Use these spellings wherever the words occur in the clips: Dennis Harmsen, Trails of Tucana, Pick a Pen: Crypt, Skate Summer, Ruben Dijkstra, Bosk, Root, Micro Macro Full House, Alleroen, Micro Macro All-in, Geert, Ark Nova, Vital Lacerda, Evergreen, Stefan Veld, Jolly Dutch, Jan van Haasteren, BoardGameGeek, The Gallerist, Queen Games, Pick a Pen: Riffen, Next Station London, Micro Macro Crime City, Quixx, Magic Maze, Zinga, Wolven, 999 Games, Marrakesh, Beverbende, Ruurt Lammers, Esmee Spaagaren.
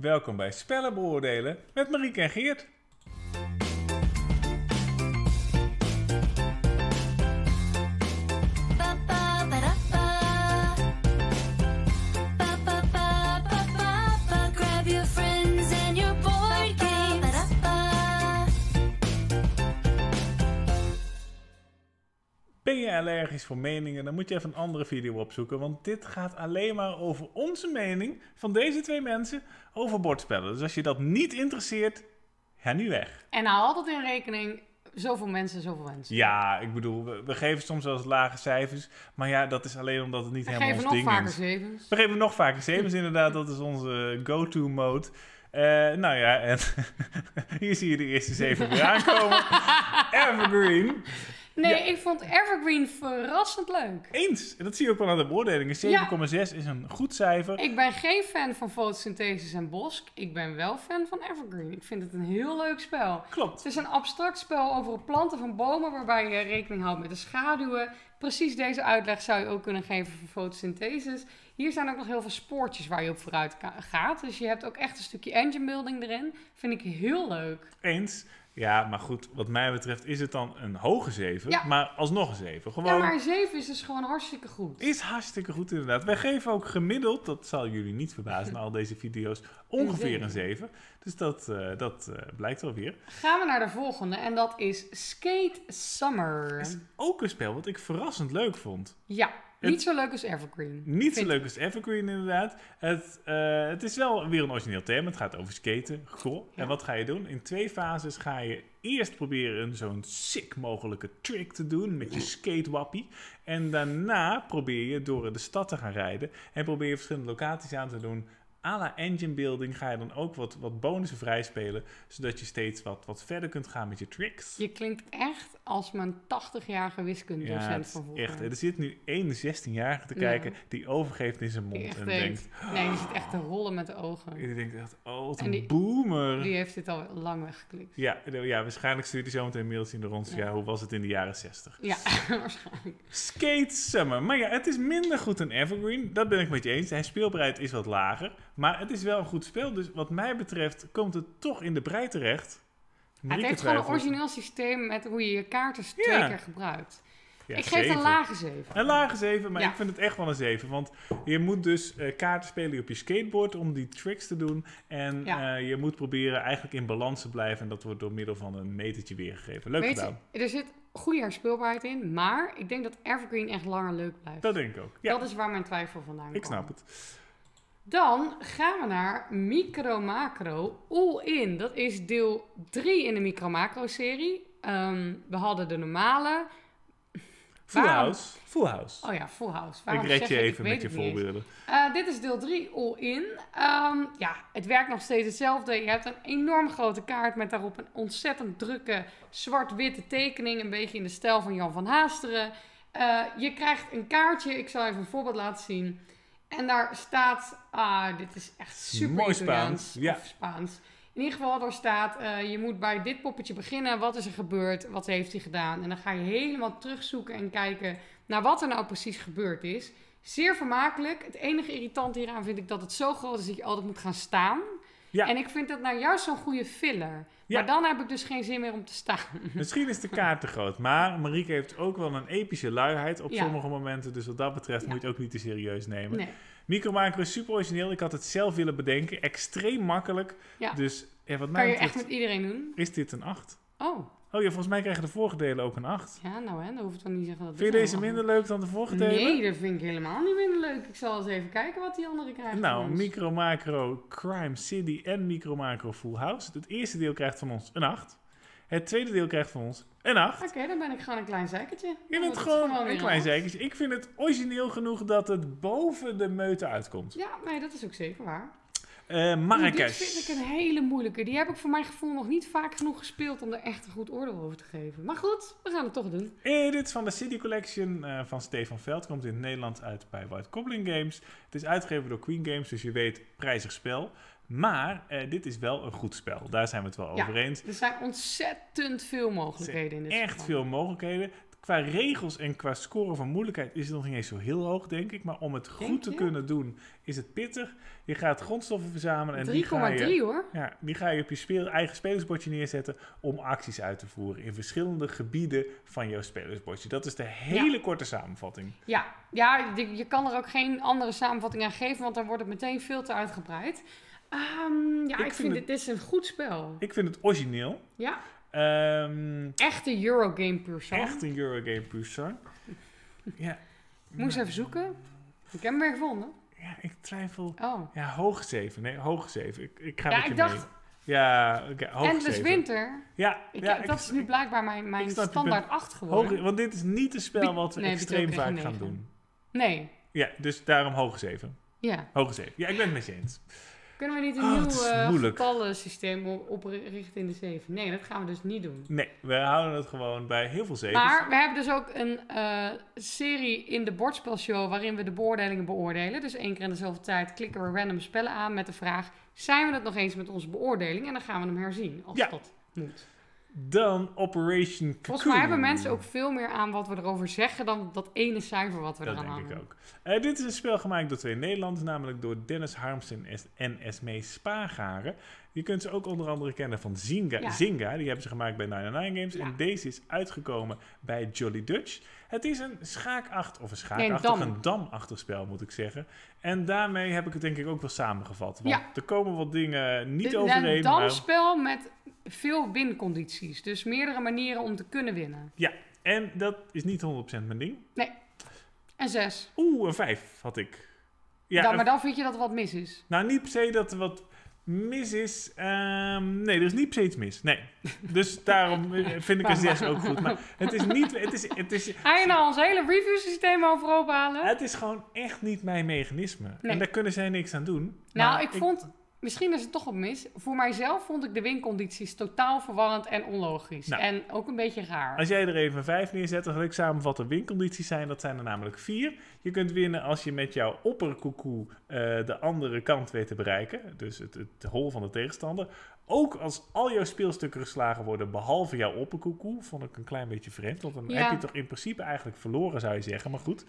Welkom bij Spellen beoordelen met Marieke en Geert. Ben je allergisch voor meningen, dan moet je even een andere video opzoeken. Want dit gaat alleen maar over onze mening van deze twee mensen over bordspellen. Dus als je dat niet interesseert, ga nu weg. En hou altijd in rekening, zoveel mensen, zoveel mensen. Ja, ik bedoel, we geven soms wel eens lage cijfers. Maar ja, dat is alleen omdat het niet helemaal ons ding is. We geven nog vaker zevens, inderdaad. Dat is onze go-to mode. Nou ja, en hier zie je de eerste zeven weer aankomen. Evergreen. Nee, ja. Ik vond Evergreen verrassend leuk. Eens. En dat zie je ook wel aan de beoordelingen. 7,6 is een goed cijfer. Ik ben geen fan van fotosynthesis en Bosk. Ik ben wel fan van Evergreen. Ik vind het een heel leuk spel. Klopt. Het is een abstract spel over planten van bomen waarbij je rekening houdt met de schaduwen. Precies deze uitleg zou je ook kunnen geven voor fotosynthesis. Hier zijn ook nog heel veel spoortjes waar je op vooruit gaat. Dus je hebt ook echt een stukje engine building erin. Vind ik heel leuk. Eens. Ja, maar goed, wat mij betreft is het dan een hoge 7, ja. Maar alsnog een 7. Gewoon... Ja, maar een 7 is dus gewoon hartstikke goed. Is hartstikke goed, inderdaad. Wij geven ook gemiddeld, dat zal jullie niet verbazen na al deze video's, ongeveer een 7. Dus dat blijkt wel weer. Gaan we naar de volgende en dat is Skate Summer. Dat is ook een spel wat ik verrassend leuk vond. Ja. Niet zo leuk als Evergreen. Niet zo leuk als Evergreen, inderdaad. Het is wel weer een origineel thema. Het gaat over skaten. Goh. Ja. En wat ga je doen? In twee fases ga je eerst proberen zo'n sick mogelijke trick te doen met je skatewappie. En daarna probeer je door de stad te gaan rijden. En probeer je verschillende locaties aan te doen. A la engine building ga je dan ook wat bonussen vrijspelen. Zodat je steeds wat verder kunt gaan met je tricks. Je klinkt echt als mijn 80-jarige wiskundedocent van vroeger. Echt. Er zit nu één 16-jarige te kijken die overgeeft in zijn mond. Echt, en denkt... Nee, die zit echt te rollen met de ogen. En die denkt echt, oh, wat een boomer. Die heeft dit al lang weggeklikt. Ja, waarschijnlijk stuurt hij zo meteen mails in de rond. Ja, hoe was het in de jaren 60? Ja, waarschijnlijk. Skate Summer. Maar ja, het is minder goed dan Evergreen. Dat ben ik met je eens. Zijn speelbaarheid is wat lager. Maar het is wel een goed spel, dus wat mij betreft komt het toch in de brei terecht. Marieke, het heeft gewoon een origineel systeem met hoe je je kaarten twee keer gebruikt. Ja, ik geef een lage 7. Een lage 7, maar ik vind het echt wel een 7. Want je moet dus kaarten spelen op je skateboard om die tricks te doen. En je moet proberen eigenlijk in balans te blijven. En dat wordt door middel van een metertje weergegeven. Leuk gedaan. Er zit goede herspeelbaarheid in, maar ik denk dat Evergreen echt langer leuk blijft. Dat denk ik ook. Ja. Dat is waar mijn twijfel vandaan komt. Ik snap het. Dan gaan we naar Micro Macro All-in. Dat is deel 3 in de Micro Macro serie. We hadden de normale... Full House. Oh ja, Full House. Waarom ik red je even met je voorbeelden. Dit is deel 3 All-in. Ja, het werkt nog steeds hetzelfde. Je hebt een enorm grote kaart met daarop een ontzettend drukke zwart-witte tekening. Een beetje in de stijl van Jan van Haasteren. Je krijgt een kaartje. Ik zal even een voorbeeld laten zien. En daar staat, dit is echt super mooi Spaans. Ja. Spaans. In ieder geval, daar staat, je moet bij dit poppetje beginnen. Wat is er gebeurd? Wat heeft hij gedaan? En dan ga je helemaal terugzoeken en kijken naar wat er nou precies gebeurd is. Zeer vermakelijk. Het enige irritant hieraan vind ik dat het zo groot is dat je altijd moet gaan staan. Ja. En ik vind dat nou juist zo'n goede filler. Ja. Maar dan heb ik dus geen zin meer om te staan. Misschien is de kaart te groot. Maar Marieke heeft ook wel een epische luiheid op sommige momenten. Dus wat dat betreft moet je het ook niet te serieus nemen. Nee. Micro Macro is super origineel. Ik had het zelf willen bedenken. Extreem makkelijk. Ja. Dus wat mij betreft, echt met iedereen doen? Is dit een 8? Oh. Oh ja, volgens mij krijgen de vorige delen ook een 8. Ja, nou hè, dan hoef ik dan niet zeggen dat... Vind je deze minder leuk dan de vorige delen? Nee, dat vind ik helemaal niet minder leuk. Ik zal eens even kijken wat die anderen krijgen. Nou, Micro Macro Crime City en Micro Macro Full House. Het eerste deel krijgt van ons een 8. Het tweede deel krijgt van ons een 8. Oké, dan ben ik gewoon een klein zeikertje. Je bent gewoon een klein zeikertje. Ik vind het origineel genoeg dat het boven de meute uitkomt. Ja, nee, dat is ook zeker waar. Marrakesh. Dit vind ik een hele moeilijke. Die heb ik voor mijn gevoel nog niet vaak genoeg gespeeld om er echt een goed oordeel over te geven. Maar goed, we gaan het toch doen. Edit van de City Collection van Stefan Veld. Komt in Nederland uit bij White Goblin Games. Het is uitgegeven door Queen Games, dus je weet, prijzig spel. Maar dit is wel een goed spel. Daar zijn we het wel over eens. Er zijn ontzettend veel mogelijkheden in dit spel. Echt veel mogelijkheden. Qua regels en qua score van moeilijkheid is het nog niet eens zo heel hoog, denk ik. Maar om het goed te kunnen doen, is het pittig. Je gaat grondstoffen verzamelen. 3,3 hoor. Ja, die ga je op je eigen spelersbordje neerzetten om acties uit te voeren in verschillende gebieden van jouw spelersbordje. Dat is de hele korte samenvatting. Ja, ja, je kan er ook geen andere samenvatting aan geven, want dan wordt het meteen veel te uitgebreid. Ja, ik vind het... dit is een goed spel. Ik vind het origineel. Ja. Echt een Eurogame persoon. Echt een Eurogame persoon. Ja. Moest even zoeken. Ik heb hem weer gevonden. Ja, ik twijfel. Oh. Ja, hoog 7. Nee, hoog 7. Ik ga met je mee. Ja, okay, Endless 7. Winter. Ja, dat is nu blijkbaar mijn standaard 8 geworden. Hoog, want dit is niet het spel wat we extreem vaak gaan doen. Nee. Ja, dus daarom hoog 7. Ja. Hoog 7. Ja, ik ben het met je eens. Kunnen we niet een nieuw getallensysteem oprichten in de 7? Nee, dat gaan we dus niet doen. Nee, we houden het gewoon bij heel veel 7's. Maar we hebben dus ook een serie in de bordspelshow waarin we de beoordelingen beoordelen. Dus 1 keer in dezelfde tijd klikken we random spellen aan met de vraag: zijn we het nog eens met onze beoordeling? En dan gaan we hem herzien als dat moet. Dan Operation Cuckoo. Volgens mij hebben mensen ook veel meer aan wat we erover zeggen dan dat ene cijfer wat we eraan hangen. Dat denk ik ook. Dit is een spel gemaakt door 2 Nederlanders, namelijk door Dennis Harmsen en Esmee Spaagaren. Je kunt ze ook onder andere kennen van Zinga. Ja. Zinga, die hebben ze gemaakt bij 999 Games. Ja. En deze is uitgekomen bij Jolly Dutch. Het is een een damachtig spel, moet ik zeggen. En daarmee heb ik het denk ik ook wel samengevat. Want er komen wat dingen niet overeen. Een damspel met veel wincondities. Dus meerdere manieren om te kunnen winnen. Ja, en dat is niet 100% mijn ding. Nee. En 6. Oeh, een 5 had ik. Ja, maar dan vind je dat er wat mis is. Nou, niet per se dat er wat mis is. Nee, er is niet per se iets mis. Nee. Dus daarom vind ik een 6 ook goed. Maar het is niet... Ga je nou ons hele reviewsysteem overhoop halen? Het is gewoon echt niet mijn mechanisme. Nee. En daar kunnen zij niks aan doen. Nou, ik vond... Misschien is het toch wat mis. Voor mijzelf vond ik de wincondities totaal verwarrend en onlogisch. Nou, en ook een beetje raar. Als jij er even een 5 neerzet, dan wil ik samenvatten wat de wincondities zijn. Dat zijn er namelijk 4. Je kunt winnen als je met jouw opperkoekoe de andere kant weet te bereiken. Dus het hol van de tegenstander. Ook als al jouw speelstukken geslagen worden, behalve jouw opperkoekoe. Vond ik een klein beetje vreemd. Want dan heb je toch in principe eigenlijk verloren, zou je zeggen. Maar goed.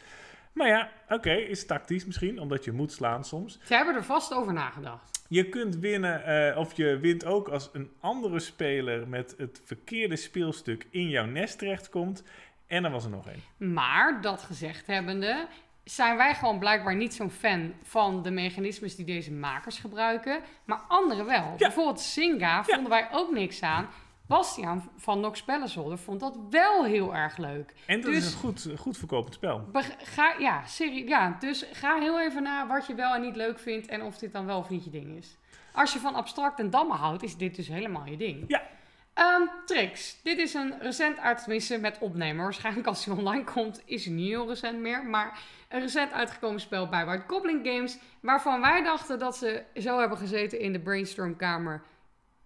Maar ja, oké, is tactisch misschien, omdat je moet slaan soms. Ze hebben er vast over nagedacht. Je kunt winnen, of je wint ook als een andere speler met het verkeerde speelstuk in jouw nest terechtkomt. En er was er nog één. Maar, dat gezegd hebbende, zijn wij gewoon blijkbaar niet zo'n fan van de mechanismes die deze makers gebruiken. Maar anderen wel. Ja. Bijvoorbeeld Zinga vonden wij ook niks aan. Bastiaan van Nox Bellensolder vond dat wel heel erg leuk. En dat is een goed verkopend spel. Dus ga heel even naar wat je wel en niet leuk vindt en of dit dan wel of niet je ding is. Als je van abstract en dammen houdt, is dit dus helemaal je ding. Ja. Tricks. Dit is een recent uitgekomen met opnemer. Waarschijnlijk als hij online komt is hij niet heel recent meer. Maar een recent uitgekomen spel bij White Goblin Games. Waarvan wij dachten dat ze zo hebben gezeten in de brainstormkamer.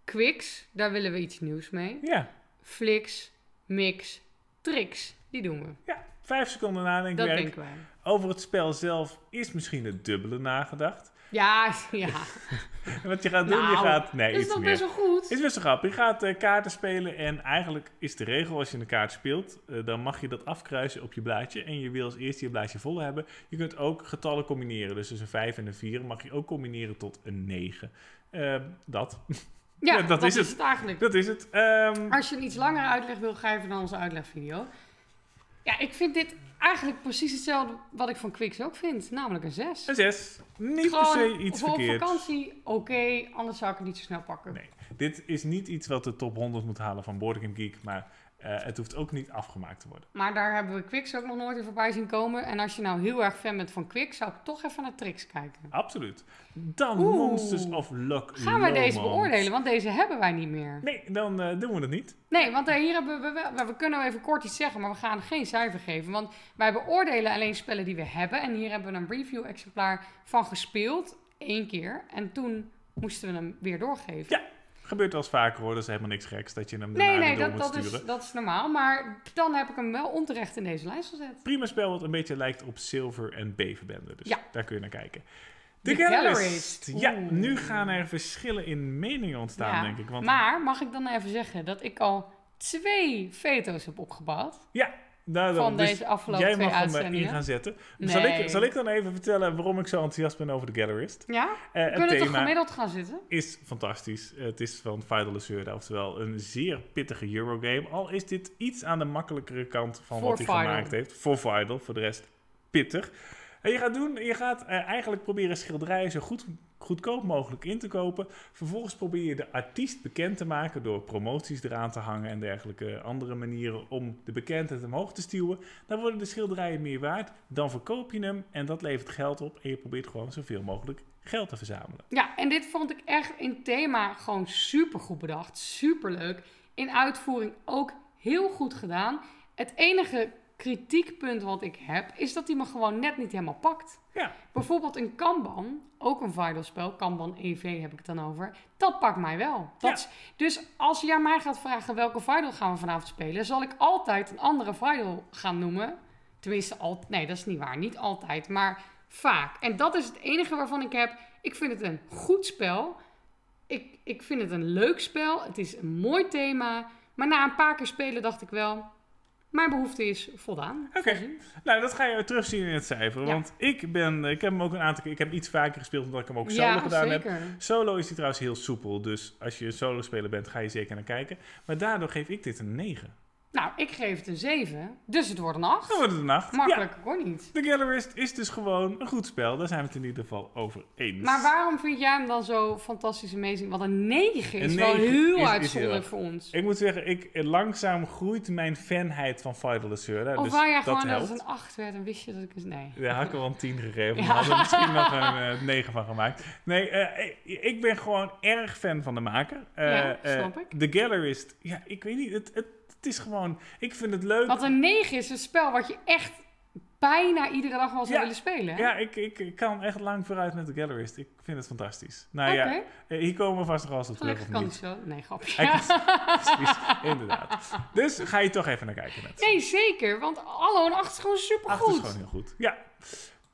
Quixx, daar willen we iets nieuws mee. Ja. Flix, mix, tricks, die doen we. Ja, 5 seconden nadenken. Dat denken wij. Over het spel zelf is misschien het dubbele nagedacht. Ja. Wat je gaat doen, dat is toch best wel goed. Is best wel grappig. Je gaat kaarten spelen en eigenlijk is de regel als je een kaart speelt, dan mag je dat afkruisen op je blaadje en je wil als eerste je blaadje vol hebben. Je kunt ook getallen combineren. Dus een 5 en een 4 mag je ook combineren tot een 9. Ja, dat is het eigenlijk. Dat is het. Als je een iets langere uitleg wil, ga even naar onze uitlegvideo. Ja, ik vind dit eigenlijk precies hetzelfde wat ik van Quixx ook vind. Namelijk een 6. Een 6. Niet per se iets verkeerd. Op vakantie, oké. Anders zou ik het niet zo snel pakken. Nee, dit is niet iets wat de top 100 moet halen van BoardGameGeek. Maar het hoeft ook niet afgemaakt te worden. Maar daar hebben we Quixx ook nog nooit in voorbij zien komen. En als je nou heel erg fan bent van Quixx, zou ik toch even naar tricks kijken. Absoluut. Dan Monsters of Luck. Gaan we deze beoordelen, want deze hebben wij niet meer. Nee, dan doen we dat niet. Nee, want hier hebben we wel... We kunnen even kort iets zeggen, maar we gaan geen cijfer geven. Want wij beoordelen alleen spellen die we hebben. En hier hebben we een review-exemplaar van gespeeld. 1 keer. En toen moesten we hem weer doorgeven. Ja. Gebeurt wel eens vaker hoor, dat is helemaal niks geks dat je hem daarna moet sturen. Nee, dat is normaal, maar dan heb ik hem wel onterecht in deze lijst gezet. Prima spel, wat een beetje lijkt op Silver en Beverbende, dus daar kun je naar kijken. The Gallerist. Ja, nu gaan er verschillen in meningen ontstaan, denk ik. Want... Maar, mag ik dan even zeggen dat ik al 2 veto's heb opgebouwd? Ja. nou, van dus deze afgelopen twee uitzendingen. Jij mag hem in gaan zetten. Nee. Zal ik dan even vertellen waarom ik zo enthousiast ben over The Gallerist? Ja, we kunnen toch gemiddeld gaan zitten? Is fantastisch. Het is van Vital Lacerda, oftewel een zeer pittige Eurogame. Al is dit iets aan de makkelijkere kant van voor wat hij gemaakt heeft. Voor Vital, voor de rest pittig. En je gaat eigenlijk proberen schilderijen zo goedkoop mogelijk in te kopen. Vervolgens probeer je de artiest bekend te maken door promoties eraan te hangen en dergelijke andere manieren om de bekendheid omhoog te stuwen. Dan worden de schilderijen meer waard, dan verkoop je hem en dat levert geld op en je probeert gewoon zoveel mogelijk geld te verzamelen. Ja, en dit vond ik echt in thema gewoon super goed bedacht, super leuk. In uitvoering ook heel goed gedaan. Het enige kritiekpunt wat ik heb, is dat hij me gewoon net niet helemaal pakt. Ja. Bijvoorbeeld een Kanban, ook een Vital spel, Kanban EV heb ik het dan over, dat pakt mij wel. Dus als je aan mij gaat vragen welke Vital gaan we vanavond spelen, zal ik altijd een andere Vital gaan noemen. Tenminste, nee, dat is niet waar. Niet altijd, maar vaak. En dat is het enige waarvan ik heb, ik vind het een goed spel. Ik vind het een leuk spel. Het is een mooi thema. Maar na een paar keer spelen dacht ik wel, mijn behoefte is voldaan. Oké. Nou, dat ga je terugzien in het cijfer. Ja. Want ik heb hem ook een aantal keer, ik heb iets vaker gespeeld omdat ik hem ook solo gedaan heb. Solo is die trouwens heel soepel. Dus als je een solo speler bent, ga je zeker naar kijken. Maar daardoor geef ik dit een 9. Nou, ik geef het een 7. Dus het wordt een 8. Dan wordt het een 8. Makkelijk hoor niet. The Gallerist is dus gewoon een goed spel. Daar zijn we het in ieder geval over eens. Maar waarom vind jij hem dan zo fantastisch amazing? Want een 9 is wel heel uitzonderlijk voor ons. Ik moet zeggen, langzaam groeit mijn fanheid van Vital Lacerda. Of waar jij gewoon als een 8 werd en wist je dat ik eens... Nee. Ja, had ik al een 10 gegeven. Ja. Had er misschien nog een 9 van gemaakt. Nee, ik ben gewoon erg fan van de maker. Snap ik. The Gallerist, ja, ik weet niet, het is gewoon, ik vind het leuk. Want een 9 is een spel wat je echt bijna iedere dag wel zou willen spelen. Hè? Ja, ik kan echt lang vooruit met The Gallerist. Ik vind het fantastisch. Nou ja, hier komen we vast nog wel eens op terug. Gelukkig kan niet zo. Nee, grapje. Precies, inderdaad. Dus ga je toch even naar kijken. Nee, zeker. Want hallo, een 8 is gewoon supergoed. 8 is gewoon heel goed. Ja.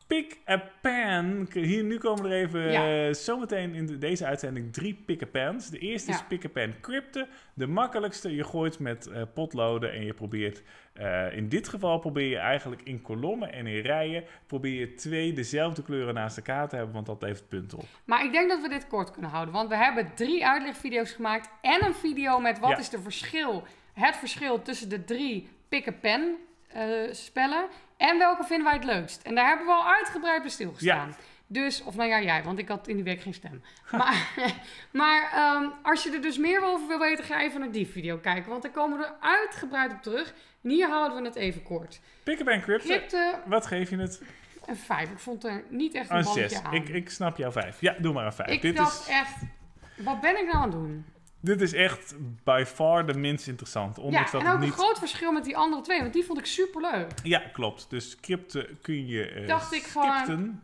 Pick a Pen. Nu komen er even zometeen in deze uitzending 3 Pick a Pens. De eerste is Pick a Pen: Crypt. De makkelijkste. Je gooit met potloden en je probeert... in dit geval probeer je eigenlijk in kolommen en in rijen... probeer je 2 dezelfde kleuren naast elkaar te hebben, want dat levert punten op. Maar ik denk dat we dit kort kunnen houden. Want we hebben 3 uitlegvideo's gemaakt en een video met wat is het verschil tussen de 3 Pick a Pen spellen... En welke vinden wij het leukst? En daar hebben we al uitgebreid bij stilgestaan. Ja. Dus, of nou ja, jij, want ik had in die week geen stem. Maar als je er dus meer over wil weten, ga even naar die video kijken. Want daar komen we er uitgebreid op terug. En hier houden we het even kort. Pick a Pen: Crypt. Wat geef je het? Een 5. Ik vond er niet echt een bandje 6. Aan. Ik snap jouw 5. Ja, doe maar een 5. Ik dacht echt, wat ben ik nou aan het doen? Dit is echt by far de minst interessant. Ondanks dat en ook een groot verschil met die andere 2. Want die vond ik superleuk. Ja, klopt. Dus crypten kun je dacht ik gewoon.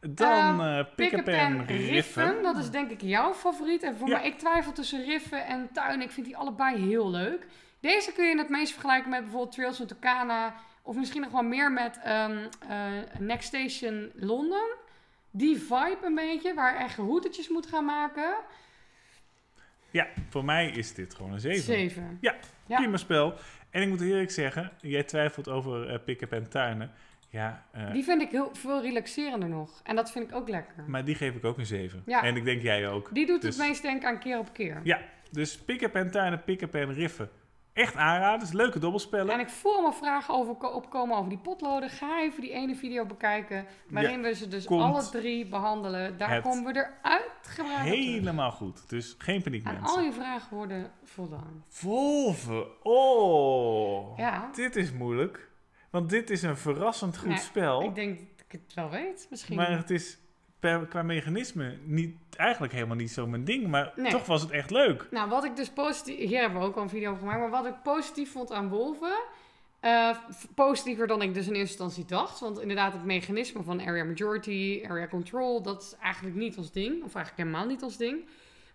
Dan Pick a Pen: Riffen. Dat is denk ik jouw favoriet. En voor mij, ik twijfel tussen Riffen en Tuin. Ik vind die allebei heel leuk. Deze kun je het meest vergelijken met bijvoorbeeld Trails of Tucana. Of misschien nog wel meer met Next Station London. Die vibe een beetje. Waar je echt routetjes moet gaan maken. Ja, voor mij is dit gewoon een 7. 7. Ja, prima spel. En ik moet eerlijk zeggen, jij twijfelt over Pick a Pen: Tuin. Ja, die vind ik heel veel relaxerender nog. En dat vind ik ook lekker. Maar die geef ik ook een 7. Ja. En ik denk jij ook. Die doet het meest denken aan keer op keer. Ja, dus Pick a Pen: Tuin, Pick a Pen: Riffen. Echt aanraden, dus leuke dobbelspellen. En ik voel allemaal vragen opkomen over die potloden. Ga even die ene video bekijken. Waarin we ze dus alle 3 behandelen. Daar komen we er uitgebreid op. Helemaal goed. Dus geen paniek mensen. En al je vragen worden voldaan. Wolven. Oh. Ja. Dit is moeilijk. Want dit is een verrassend goed spel. Ik denk dat ik het wel weet misschien. Maar het is... qua mechanisme eigenlijk helemaal niet zo mijn ding, maar toch was het echt leuk. Nou, wat ik dus positief... Hier hebben we ook al een video over gemaakt, maar wat ik positief vond aan Wolven... positiever dan ik dus in eerste instantie dacht, want inderdaad het mechanisme van area majority, area control, dat is eigenlijk niet ons ding. Of eigenlijk helemaal niet ons ding.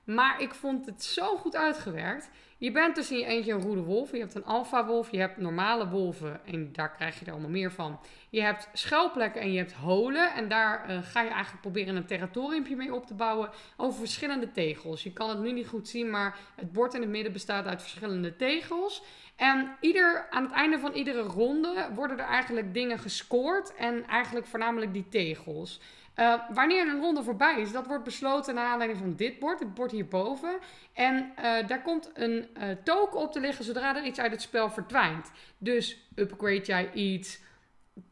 Maar ik vond het zo goed uitgewerkt. Je bent dus in je eentje een roede wolf. Je hebt een alfa wolf. Je hebt normale wolven. En daar krijg je er allemaal meer van. Je hebt schuilplekken en je hebt holen. En daar ga je eigenlijk proberen een territoriumpje mee op te bouwen. Over verschillende tegels. Je kan het nu niet goed zien. Maar het bord in het midden bestaat uit verschillende tegels. En aan het einde van iedere ronde worden er eigenlijk dingen gescoord. En eigenlijk voornamelijk die tegels. Wanneer een ronde voorbij is, dat wordt besloten naar aanleiding van dit bord, het bord hierboven. En daar komt een token op te liggen zodra er iets uit het spel verdwijnt. Dus upgrade jij iets,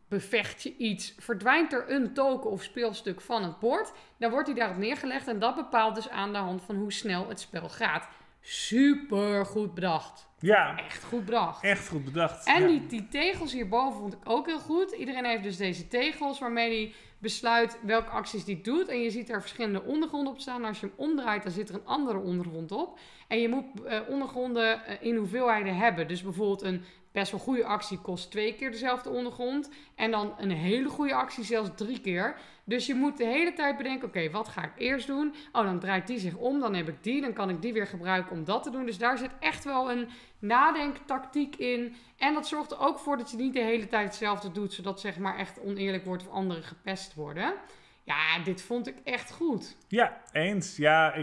bevecht je iets, verdwijnt er een token of speelstuk van het bord, dan wordt die daarop neergelegd en dat bepaalt dus aan de hand van hoe snel het spel gaat. Super goed bedacht. Ja. Echt goed bedacht. Echt goed bedacht. En ja, die tegels hierboven vond ik ook heel goed. Iedereen heeft dus deze tegels waarmee hij besluit welke acties die doet. En je ziet er verschillende ondergronden op staan. Als je hem omdraait, dan zit er een andere ondergrond op. En je moet ondergronden in hoeveelheden hebben. Dus bijvoorbeeld een best wel goede actie kost 2 keer dezelfde ondergrond. En dan een hele goede actie zelfs 3 keer. Dus je moet de hele tijd bedenken, oké, wat ga ik eerst doen? Oh, dan draait die zich om, dan heb ik die. Dan kan ik die weer gebruiken om dat te doen. Dus daar zit echt wel een nadenktactiek in. En dat zorgt er ook voor dat je niet de hele tijd hetzelfde doet, zodat zeg maar echt oneerlijk wordt of anderen gepest worden. Ja, dit vond ik echt goed. Ja, eens. Ja,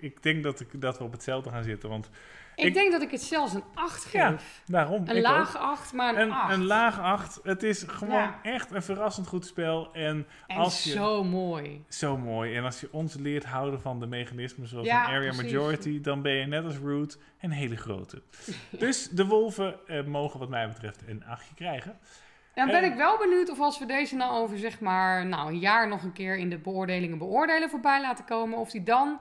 ik denk dat we op hetzelfde gaan zitten, want ik denk dat ik het zelfs een 8 geef. Ja, daarom. Een laag 8, maar een 8. Een laag 8. Het is gewoon echt een verrassend goed spel. En als je, zo mooi. Zo mooi. En als je ons leert houden van de mechanismen zoals een area majority, dan ben je net als Root een hele grote. Dus de wolven mogen wat mij betreft een 8 krijgen. Dan ben ik wel benieuwd of als we deze nou over zeg maar een jaar nog een keer in de beoordelingen voorbij laten komen, of die dan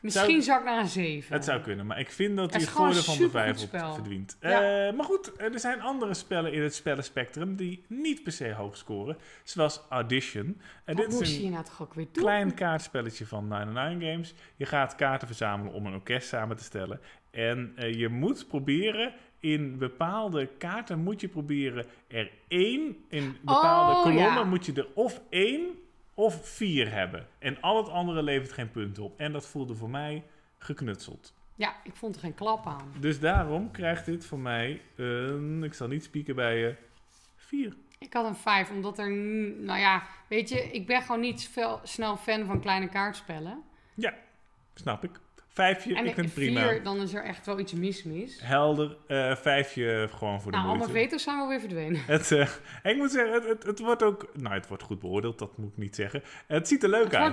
misschien zou ik naar een 7. Het zou kunnen, maar ik vind dat hij het voordeel van de 5 verdient. Ja. Maar goed, er zijn andere spellen in het spellenspectrum die niet per se hoog scoren. Zoals Audition. Dit is een klein kaartspelletje van 999 Games. Je gaat kaarten verzamelen om een orkest samen te stellen. En je moet proberen, in bepaalde kaarten moet je proberen er 1. In bepaalde kolommen moet je er of 1... of 4 hebben. En al het andere levert geen punten op. En dat voelde voor mij geknutseld. Ja, ik vond er geen klap aan. Dus daarom krijgt dit voor mij een, ik zal niet spieken bij je, 4. Ik had een 5, omdat er, weet je, ik ben gewoon niet snel fan van kleine kaartspellen. Ja, snap ik. 5, ik vind prima. 4, dan is er echt wel iets mis. Helder. 5 gewoon voor de moeite. Allemaal veto's zijn wel weer verdwenen. Ik moet zeggen, het wordt ook... het wordt goed beoordeeld, dat moet ik niet zeggen. Het ziet er leuk uit.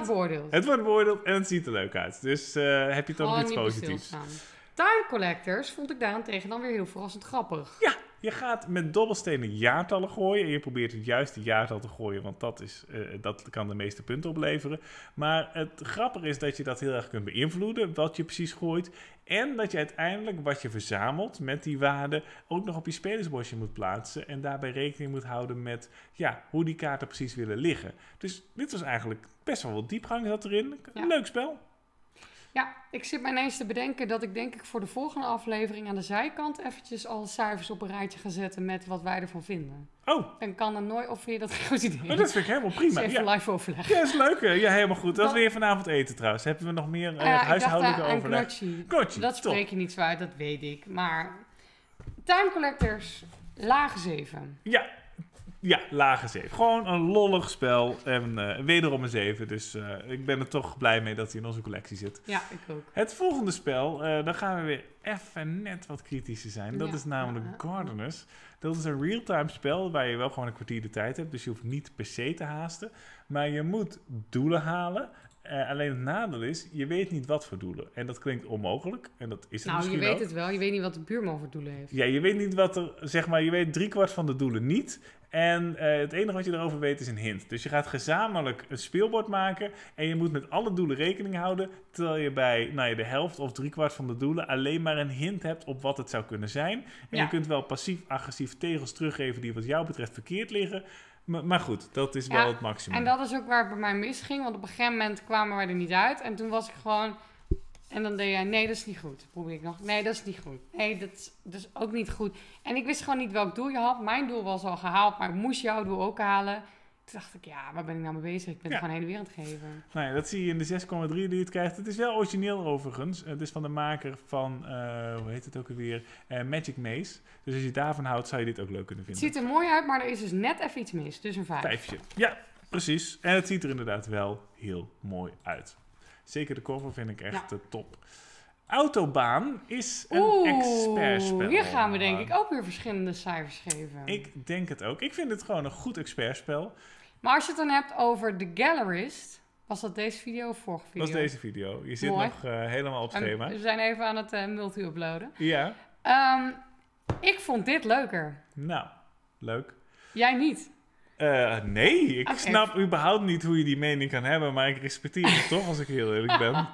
Het wordt beoordeeld en het ziet er leuk uit. Dus heb je toch iets positiefs. Time Collectors vond ik daarentegen dan weer heel verrassend grappig. Ja, je gaat met dobbelstenen jaartallen gooien. En je probeert het juiste jaartal te gooien. Want dat kan de meeste punten opleveren. Maar het grappige is dat je dat heel erg kunt beïnvloeden. Wat je precies gooit. En dat je uiteindelijk wat je verzamelt met die waarden ook nog op je spelersbordje moet plaatsen. En daarbij rekening moet houden met hoe die kaarten precies willen liggen. Dus dit was eigenlijk best wel wat diepgang zat erin. Leuk spel. Ja, ik zit me ineens te bedenken dat ik denk ik voor de volgende aflevering aan de zijkant eventjes al cijfers op een rijtje ga zetten met wat wij ervan vinden. Oh. Dan kan er nooit, of vind je dat een goed idee? Dat vind ik helemaal prima. Dus even live overleggen. Ja, is leuk. Ja, helemaal goed. Dat is weer vanavond eten trouwens. Hebben we nog meer huishoudelijke overleg? Klotje, dat top. Spreek je niet zo uit, dat weet ik. Maar Time Collectors, lage 7. Ja, lage 7. Gewoon een lollig spel. En wederom een 7. Dus ik ben er toch blij mee dat hij in onze collectie zit. Ja, ik ook. Het volgende spel, daar gaan we weer even net wat kritischer zijn. Dat is namelijk Gardeners. Dat is een real-time spel waar je wel gewoon een kwartier de tijd hebt. Dus je hoeft niet per se te haasten. Maar je moet doelen halen. Alleen het nadeel is, je weet niet wat voor doelen. En dat klinkt onmogelijk. En dat is het misschien je weet ook. Het wel. Je weet niet wat de buurman voor doelen heeft. Ja, je weet niet wat er, je weet 3/4 van de doelen niet. En het enige wat je erover weet is een hint. Dus je gaat gezamenlijk een speelbord maken. En je moet met alle doelen rekening houden. Terwijl je bij de helft of 3/4 van de doelen alleen maar een hint hebt op wat het zou kunnen zijn. En je kunt wel passief-agressief tegels teruggeven die wat jou betreft verkeerd liggen. Maar goed, dat is wel het maximum. En dat is ook waar het bij mij misging. Want op een gegeven moment kwamen wij er niet uit. En toen was ik gewoon... En dan deed jij, nee, dat is niet goed. Probeer ik nog. Nee, dat is niet goed. Nee, dat is ook niet goed. En ik wist gewoon niet welk doel je had. Mijn doel was al gehaald, maar ik moest jouw doel ook halen. Toen dacht ik, ja, waar ben ik nou mee bezig? Ik ben gewoon hele wereld gegeven. Nou ja, dat zie je in de 6,3 die het krijgt. Het is wel origineel overigens. Het is van de maker van, hoe heet het ook alweer? Magic Maze. Dus als je daarvan houdt, zou je dit ook leuk kunnen vinden. Het ziet er mooi uit, maar er is dus net even iets mis. Dus een 5. Vijfje. Ja, precies. En het ziet er inderdaad wel heel mooi uit. Zeker de cover vind ik echt top. Autobaan is een expertspel. Hier gaan we denk ik ook weer verschillende cijfers geven. Ik denk het ook. Ik vind het gewoon een goed expertspel. Maar als je het dan hebt over The Gallerist, was dat deze video of vorige video? Dat was deze video. Je zit nog helemaal op schema. We zijn even aan het multi-uploaden. Ja. Ik vond dit leuker. Nou, leuk. Jij niet? Nee, ik snap überhaupt niet hoe je die mening kan hebben, maar ik respecteer het toch als ik heel eerlijk ben.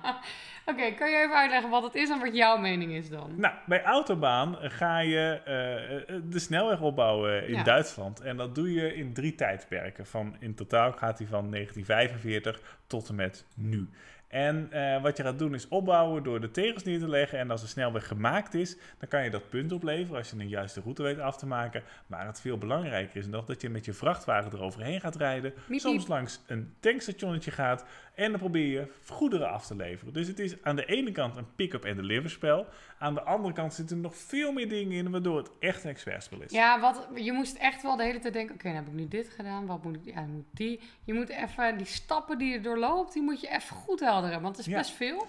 Oké, kun je even uitleggen wat het is en wat jouw mening is dan? Nou, bij Autobaan ga je de snelweg opbouwen in Duitsland. En dat doe je in 3 tijdperken. In totaal gaat die van 1945 tot en met nu. En wat je gaat doen is opbouwen door de tegels neer te leggen. En als de snelweg gemaakt is, dan kan je dat punt opleveren als je een juiste route weet af te maken. Maar het veel belangrijker is nog dat je met je vrachtwagen eroverheen gaat rijden. Miep, soms miep. Langs een tankstationnetje gaat. En dan probeer je goederen af te leveren. Dus het is aan de ene kant een pick-up en deliver spel. Aan de andere kant zitten er nog veel meer dingen in, waardoor het echt een expertspel is. Ja, je moest echt wel de hele tijd denken, oké, nou heb ik nu dit gedaan. Wat moet ik die? Je moet even die stappen die je doorloopt, die moet je even goed helderen. Want het is best veel.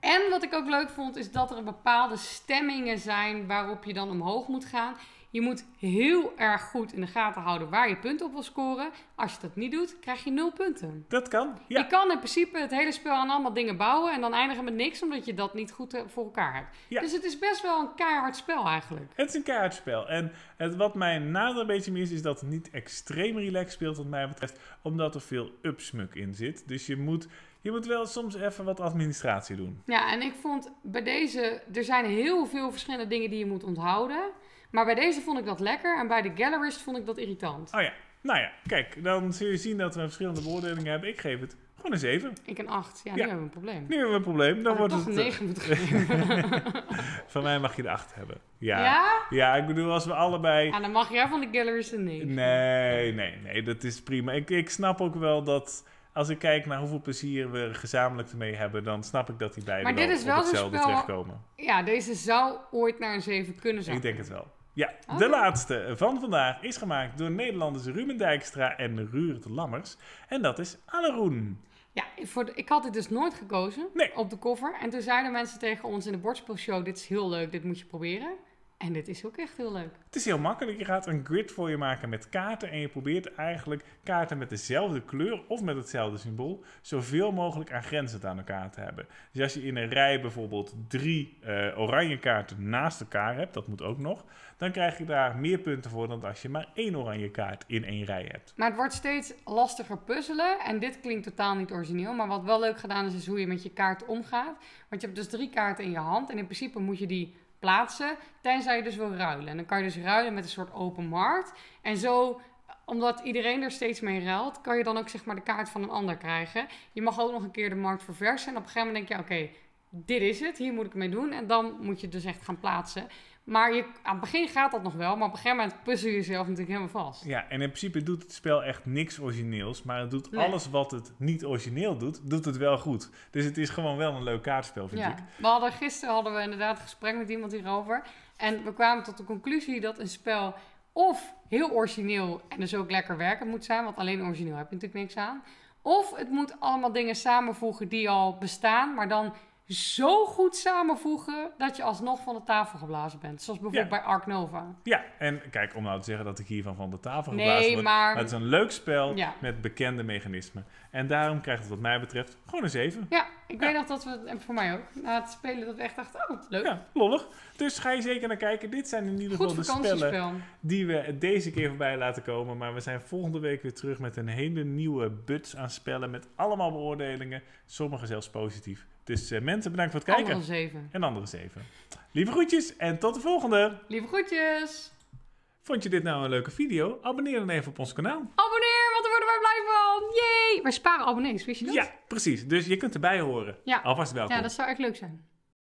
En wat ik ook leuk vond, is dat er bepaalde stemmingen zijn waarop je dan omhoog moet gaan. Je moet heel erg goed in de gaten houden waar je punten op wil scoren. Als je dat niet doet, krijg je 0 punten. Dat kan, ja. Je kan in principe het hele spel aan allemaal dingen bouwen en dan eindigen met niks, omdat je dat niet goed voor elkaar hebt. Ja. Dus het is best wel een keihard spel eigenlijk. Het is een keihard spel. En wat mij nadeel een beetje mis is dat het niet extreem relaxed speelt wat mij betreft, omdat er veel upsmuk in zit. Dus je moet wel soms even wat administratie doen. Ja, en ik vond bij deze, er zijn heel veel verschillende dingen die je moet onthouden. Maar bij deze vond ik dat lekker en bij The Gallerist vond ik dat irritant. Oh ja, nou ja, kijk, dan zul je zien dat we verschillende beoordelingen hebben. Ik geef het gewoon een 7. Ik een 8. Ja, nu hebben we een probleem. Nu hebben we een probleem. Dan wordt het een 9 moet geven. Van mij mag je de 8 hebben. Ja. Ja? Ja, ik bedoel, als we allebei... Ja, dan mag jij van The Gallerist een 9. Nee, dat is prima. Ik snap ook wel dat... Als ik kijk naar hoeveel plezier we gezamenlijk ermee hebben, dan snap ik dat die beiden wel op hetzelfde terechtkomen. Ja, deze zou ooit naar een 7 kunnen zijn. Ik denk het wel. Ja, de laatste van vandaag is gemaakt door Nederlanders Ruben Dijkstra en Ruurt Lammers. En dat is Alleroen. Ja, ik had dit dus nooit gekozen op de cover. En toen zeiden mensen tegen ons in de bordspelshow, dit is heel leuk, dit moet je proberen. En dit is ook echt heel leuk. Het is heel makkelijk. Je gaat een grid voor je maken met kaarten. En je probeert eigenlijk kaarten met dezelfde kleur of met hetzelfde symbool zoveel mogelijk aangrenzend aan elkaar te hebben. Dus als je in een rij bijvoorbeeld 3 oranje kaarten naast elkaar hebt, dat moet ook nog, dan krijg je daar meer punten voor dan als je maar 1 oranje kaart in 1 rij hebt. Maar het wordt steeds lastiger puzzelen. En dit klinkt totaal niet origineel. Maar wat wel leuk gedaan is, is hoe je met je kaart omgaat. Want je hebt dus 3 kaarten in je hand. En in principe moet je die plaatsen, tenzij je dus wil ruilen. En dan kan je dus ruilen met een soort open markt. En zo, omdat iedereen er steeds mee ruilt, kan je dan ook zeg maar de kaart van een ander krijgen. Je mag ook nog een keer de markt verversen. En op een gegeven moment denk je, oké, dit is het. Hier moet ik mee doen. En dan moet je dus echt gaan plaatsen. Maar aan het begin gaat dat nog wel, maar op een gegeven moment puzzel je jezelf natuurlijk helemaal vast. Ja, en in principe doet het spel echt niks origineels, maar het doet alles wat het niet origineel doet, doet het wel goed. Dus het is gewoon wel een leuk kaartspel, vind ik. Gisteren hadden we inderdaad een gesprek met iemand hierover. En we kwamen tot de conclusie dat een spel of heel origineel en dus ook lekker werkend moet zijn, want alleen origineel heb je natuurlijk niks aan. Of het moet allemaal dingen samenvoegen die al bestaan, maar dan zo goed samenvoegen dat je alsnog van de tafel geblazen bent. Zoals bijvoorbeeld bij Ark Nova. Ja, en kijk, om nou te zeggen dat ik hiervan van de tafel geblazen word. Maar het is een leuk spel met bekende mechanismen. En daarom krijgt het wat mij betreft gewoon een 7. Ja, ik weet nog dat we, en voor mij ook, na het spelen dat we echt dachten, oh, leuk. Ja, lollig. Dus ga je zeker naar kijken. Dit zijn in ieder geval de spellen die we deze keer voorbij laten komen. Maar we zijn volgende week weer terug met een hele nieuwe buts aan spellen met allemaal beoordelingen. Sommige zelfs positief. Dus mensen, bedankt voor het kijken. Andere 7. Lieve groetjes en tot de volgende. Lieve groetjes. Vond je dit nou een leuke video? Abonneer dan even op ons kanaal. Abonneer, want daar worden wij blij van. Yay! Wij sparen abonnees, wist je dat? Ja, precies. Dus je kunt erbij horen. Ja. Alvast welkom. Ja, dat zou echt leuk zijn.